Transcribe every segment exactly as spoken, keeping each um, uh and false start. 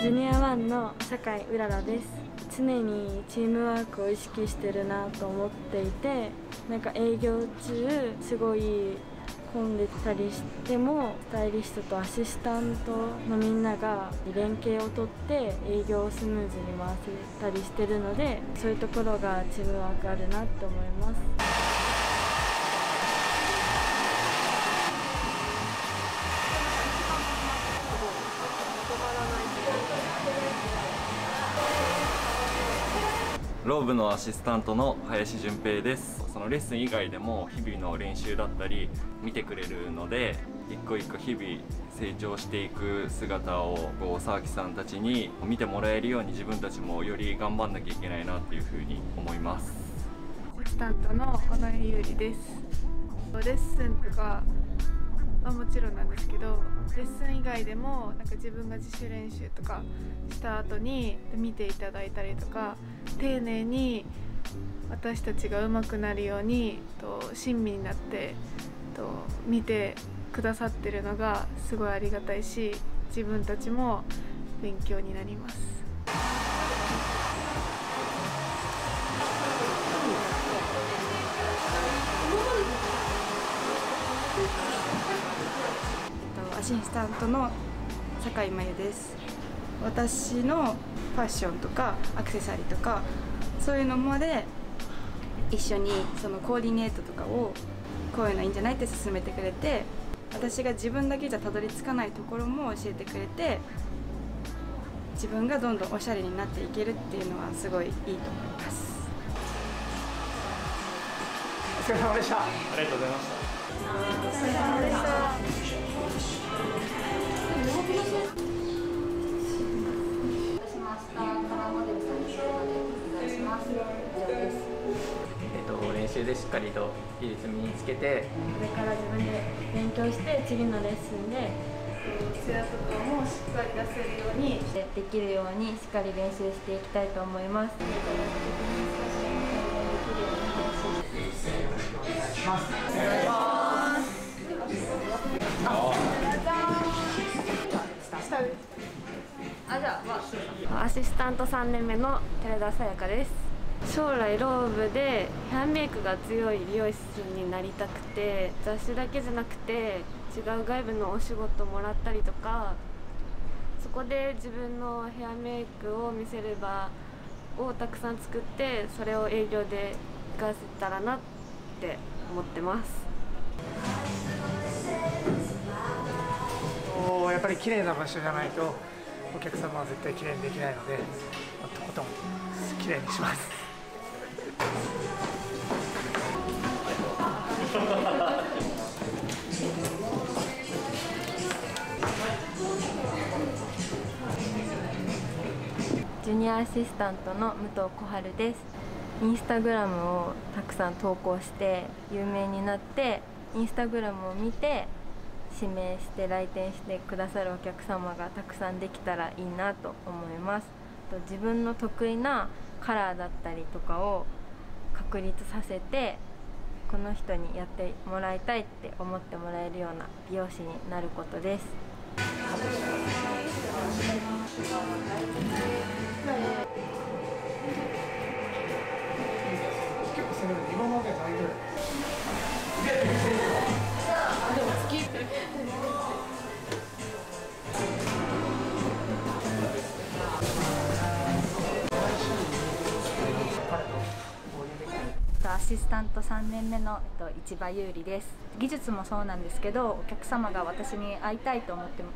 ジュニアワンの酒井うららです。常にチームワークを意識してるなと思っていて、なんか営業中すごい混んでたりしても、スタイリストとアシスタントのみんなが連携をとって営業をスムーズに回せたりしてるので、そういうところがチームワークあるなって思います。ローブのアシスタントの林純平です。そのレッスン以外でも日々の練習だったり見てくれるので、一個一個日々成長していく姿を沢木さんたちに見てもらえるように、自分たちもより頑張んなきゃいけないなっていうふうに思います。アシスタントの小野井優里です。レッスンとかまあもちろんなんですけど、レッスン以外でもなんか自分が自主練習とかした後に見ていただいたりとか、丁寧に私たちが上手くなるようにと親身になってと見てくださってるのがすごいありがたいし、自分たちも勉強になります。アシスタントの酒井真由です。私のファッションとかアクセサリーとかそういうのまで一緒にそのコーディネートとかをこういうのいいんじゃないって勧めてくれて、私が自分だけじゃたどり着かないところも教えてくれて、自分がどんどんおしゃれになっていけるっていうのはすごいいいと思います。お疲れ様でした。ありがとうございました。お疲れ様でした。練習でしっかりと技術身につけて、これから自分で勉強して次のレッスンで基礎とかもしっかり出せるようにできるようにしっかり練習していきたいと思います。お願いします。アシスタントさんねんめの寺田さやかです。将来ローブでヘアメイクが強い美容師になりたくて、雑誌だけじゃなくて違う外部のお仕事もらったりとか、そこで自分のヘアメイクを見せる場をたくさん作って、それを営業で活かせたらなって思ってます。やっぱり綺麗な場所じゃないとお客様は絶対綺麗にできないので、とことん綺麗にします。ジュニアアシスタントの武藤小春です。インスタグラムをたくさん投稿して有名になって、インスタグラムを見て指名して来店してくださるお客様がたくさんできたらいいなと思います。自分の得意なカラーだったりとかを確立させて、この人にやってもらいたいって思ってもらえるような美容師になることです。結構それ今まで大丈夫アシスタントさんねんめの市場優里です。技術もそうなんですけど、お客様が私に会いたいと思っても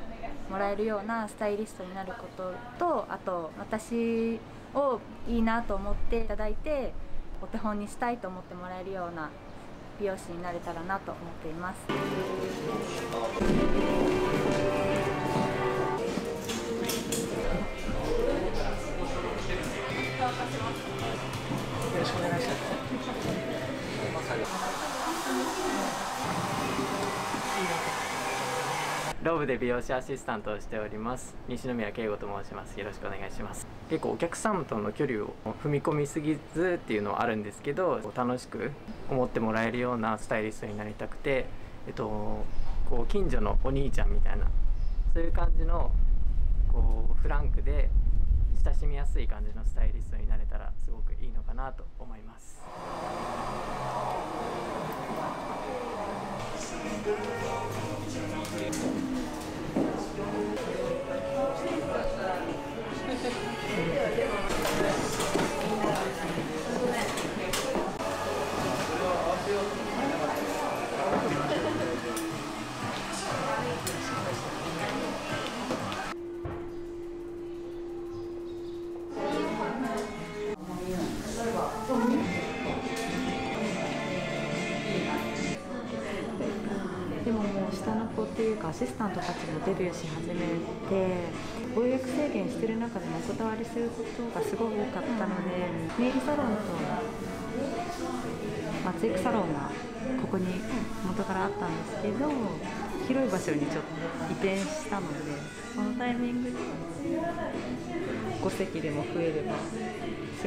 らえるようなスタイリストになることと、あと私をいいなと思っていただいて、お手本にしたいと思ってもらえるような美容師になれたらなと思っています。よろしくお願いします。ローブで美容師アシスタントをしております西宮圭吾と申します。よろしくお願いします。結構お客様との距離を踏み込みすぎずっていうのはあるんですけど、楽しく思ってもらえるようなスタイリストになりたくて、えっとこう近所のお兄ちゃんみたいな、そういう感じのこうフランクで。親しみやすい感じのスタイリストになれたらすごくいいのかなと思います。でももう下の子っていうかアシスタントたちもデビューし始めて、ご予約制限してる中でもお断りすることがすごく多かったので、ネイルサロンと松育サロンがここに元からあったんですけど、広い場所にちょっと移転したので、そのタイミングでご席でも増えればす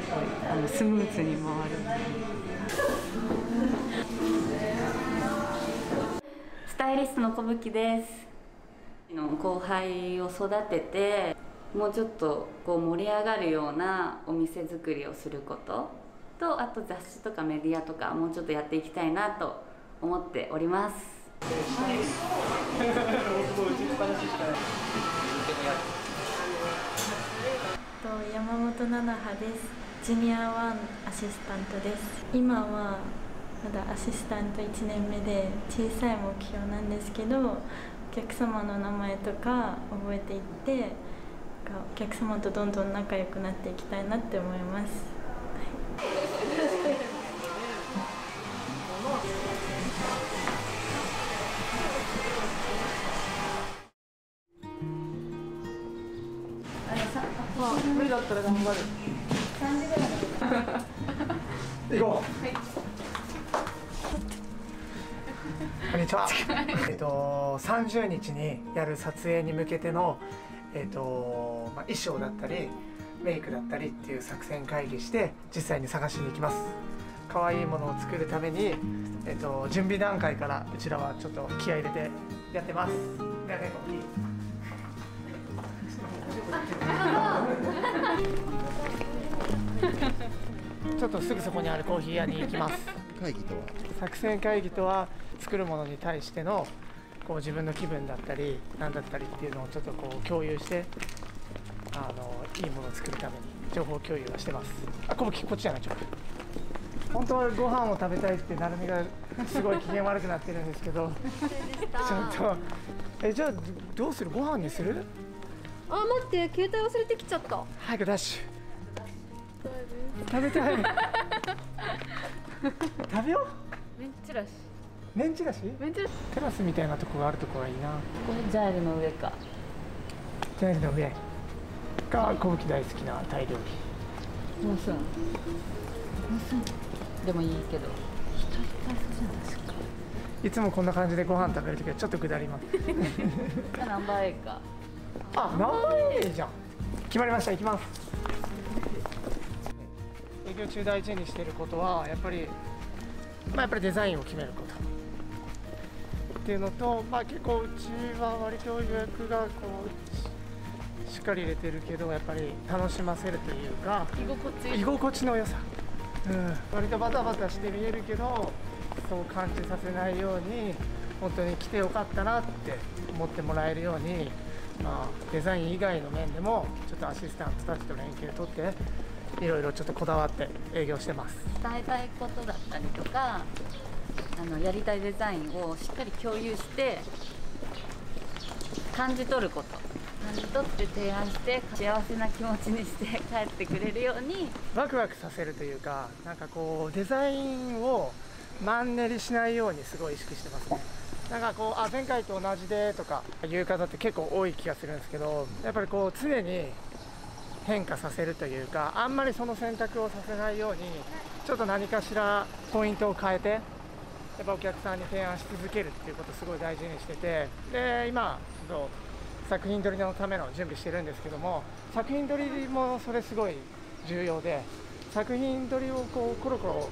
ごいあのスムーズに回る。スタイリストの小吹です。後輩を育てて、もうちょっとこう盛り上がるようなお店作りをすることと、あと雑誌とかメディアとかもうちょっとやっていきたいなと思っております。山本菜々葉です。ジュニアワンアシスタントです。今はまだアシスタントいちねんめで小さい目標なんですけど、お客様の名前とか覚えていって、お客様とどんどん仲良くなっていきたいなって思います。無理だったら頑張る。さんじぐらい行こう。はい、こんにちは。えっとさんじゅうにちにやる撮影に向けての、えっとまあ、衣装だったりメイクだったりっていう作戦会議して実際に探しに行きます。可愛いものを作るために、えっと、準備段階からうちらはちょっと気合い入れてやってます。だよね、コッキー。ちょっとすぐそこにあるコーヒー屋に行きます。会議とは作戦会議とは作るものに対してのこう自分の気分だったり何だったりっていうのをちょっとこう共有して、あのいいものを作るために情報共有はしてます。あ、こっちじゃない、ちょっと本当はご飯を食べたいってなるみがすごい機嫌悪くなってるんですけどちょっとえじゃあどうする、ご飯にする？あ、待って、携帯忘れてきちゃった。早くダッシュ。食べたい。食べよう。メンチラシ。メンチラシ？メンチラシ。テラスみたいなとこがあるとこがいいな。これジャイルの上か。ジャイルの上がコウキ大好きなタイ料理。もうすん。もうすん。でもいいけど。人いっぱいそうじゃないですか。いつもこんな感じでご飯食べるときはちょっと下ります。ナンバーエーか。あ、ナンバーエーじゃん。決まりました。行きます。営業中大事にしていることはやっぱり、まあ、やっぱりデザインを決めることっていうのと、まあ、結構うちは割と予約がこうしっかり入れてるけど、やっぱり楽しませるというか居心地、居心地の良さ、うん、割とバタバタして見えるけどそう感じさせないように、本当に来てよかったなって思ってもらえるように、まあ、デザイン以外の面でもちょっとアシスタントたちと連携を取って。いろいろちょっとこだわって営業してます。伝えたいことだったりとか、あのやりたいデザインをしっかり共有して感じ取ること、感じ取って提案して幸せな気持ちにして帰ってくれるように、ワクワクさせるというか、なんかこうデザインをマンネリしないようにすごい意識してますね。なんかこう、あ、前回と同じでとかいう方って結構多い気がするんですけど、やっぱりこう常に変化させるというか、あんまりその選択をさせないようにちょっと何かしらポイントを変えて、やっぱお客さんに提案し続けるっていうことをすごい大事にしてて、で今ちょっと作品撮りのための準備してるんですけども、作品撮りもそれすごい重要で、作品撮りをこうコロコロ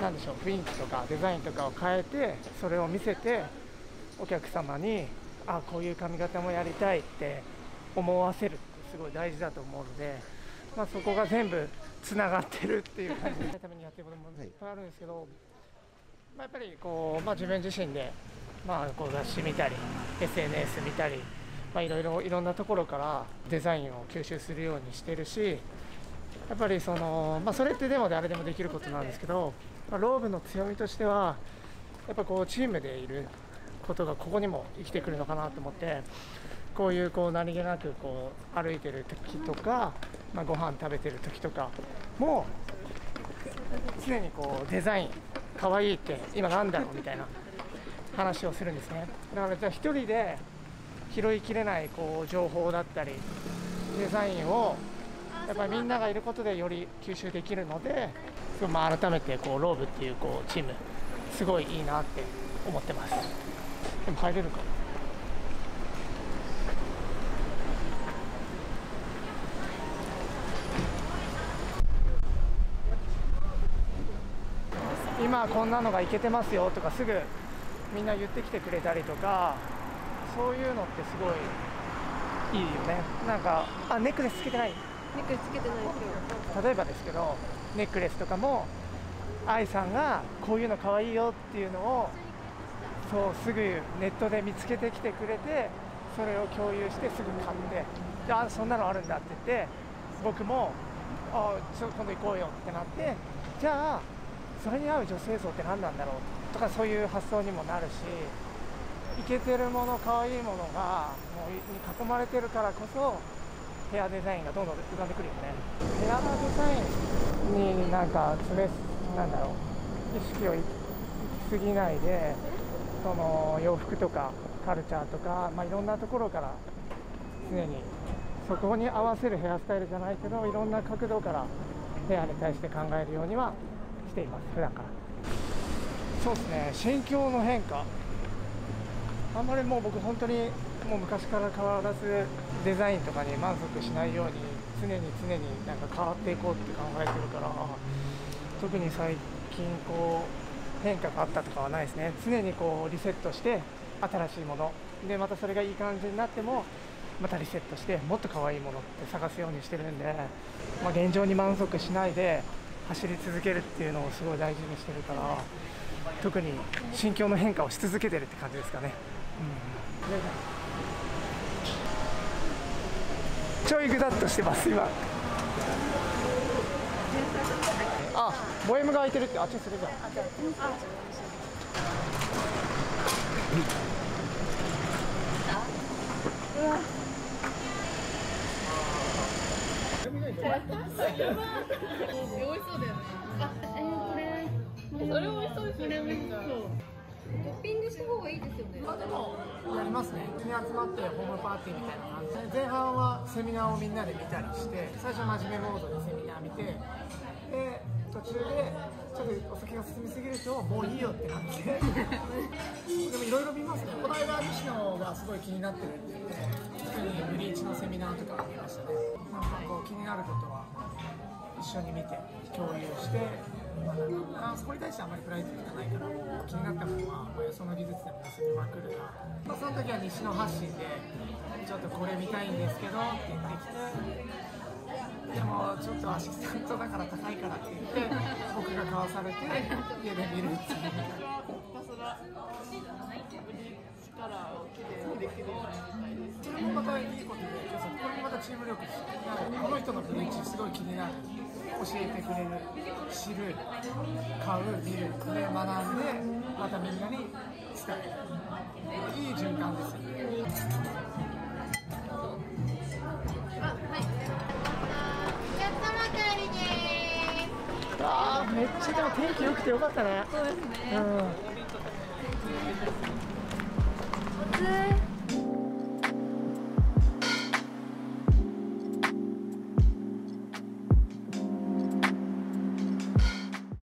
なんでしょう、雰囲気とかデザインとかを変えて、それを見せてお客様に、あ、こういう髪型もやりたいって思わせるってすごい大事だと思うので、まあ、そこが全部つながってるっていう感じのためにやってることもいっぱいあるんですけど、まあ、やっぱりこう、まあ、自分自身で、まあ、こう雑誌見たり エスエヌエス 見たり、まあ、いろいろいろんなところからデザインを吸収するようにしてるし、やっぱりその、まあ、それってでも誰でもできることなんですけど、まあ、ローブの強みとしてはやっぱこうチームでいることがここにも生きてくるのかなと思って、こういうこう何気なくこう歩いてる時とか、まあ、ご飯食べてる時とかも常にこうデザインかわいいって今なんだろうみたいな話をするんですね。だからじゃあ一人で拾いきれないこう情報だったりデザインをやっぱりみんながいることでより吸収できるので、まあ、改めてこうローブっていうこうチームすごいいいなって思ってます。でも入れるかな。今こんなのがイケてますよとかすぐみんな言ってきてくれたりとか、そういうのってすごいいいよね。なんか、あ、ネックレスつけてない、ネックレスつけてないですよ。例えばですけど、ネックレスとかも愛さんがこういうのかわいいよっていうのをそうすぐネットで見つけてきてくれて、それを共有してすぐ買って、じゃあそんなのあるんだって言って、僕もあちょっと今度行こうよってなって、じゃあそれに合う女性像って何なんだろうとか、そういう発想にもなるし、イケてるもの可愛いものがもうに囲まれてるからこそヘアデザインがどんどん浮かんでくるよね。ヘアデザインになんかつれなんだろう、意識を行き過ぎないで、その洋服とかカルチャーとか、まあ、いろんなところから常にそこに合わせるヘアスタイルじゃないけど、いろんな角度からヘアに対して考えるようにはしています普段から。そうですね、心境の変化、あんまりもう僕本当にもう昔から変わらずデザインとかに満足しないように常に常になんか変わっていこうって考えてるから、特に最近こう変化があったとかはないですね。常にこうリセットして新しいもので、またそれがいい感じになってもまたリセットして、もっと可愛いものって探すようにしてるんで、まあ、現状に満足しないで走り続けるっていうのをすごい大事にしてるから、特に心境の変化をし続けてるって感じですかね。うん、ちょいぐだっとしてます今。あ、ボエムが空いてるって、あっちするじゃん。うわっ美味しそうだよね。あ、えー、これ、それ美味しそうですよね。これ美味しそう。トッピングした方がいいですよね。あ、でもやりますね。みんな集まってホームパーティーみたいな感じで、前半はセミナーをみんなで見たりして、最初真面目モードでセミナー見て、で途中でちょっとお酒が進みすぎるともういいよってなって。でもいろいろ見ますね。この間西野がすごい気になってるって言って。ブリーチのセミナーとか見ましたね。なんかこう気になることは一緒に見て共有して、あ、そこに対してあんまりプライドがないから気になったものはおよその技術でも見せてまくるな、まあ、その時は西の発信でちょっとこれ見たいんですけどって言ってきて、でもちょっとアシスタントだから高いからって言って僕が買わされて家で見るっていう。力を切れるできるようになりたいです。それもまたいいことで、そこにまたチーム力、この人の雰囲気すごい気になる、教えてくれる、知る、買う、見る、で学んで、またみんなに伝える、いい循環ですよね。あー、めっちゃでも天気良くてよかったね。そうですね。うん。